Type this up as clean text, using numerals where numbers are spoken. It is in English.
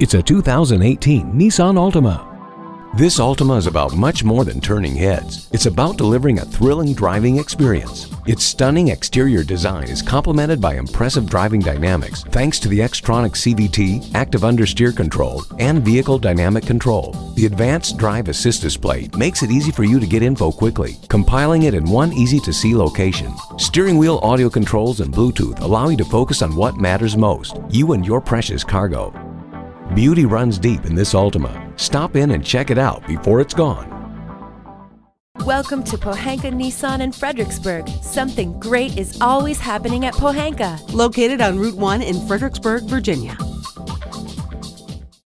It's a 2018 Nissan Altima. This Altima is about much more than turning heads. It's about delivering a thrilling driving experience. Its stunning exterior design is complemented by impressive driving dynamics thanks to the Xtronic CVT, active understeer control, and vehicle dynamic control. The advanced drive assist display makes it easy for you to get info quickly, compiling it in one easy-to-see location. Steering wheel audio controls and Bluetooth allow you to focus on what matters most, you and your precious cargo. Beauty runs deep in this Altima. Stop in and check it out before it's gone. Welcome to Pohanka Nissan in Fredericksburg. Something great is always happening at Pohanka. Located on Route 1 in Fredericksburg, Virginia.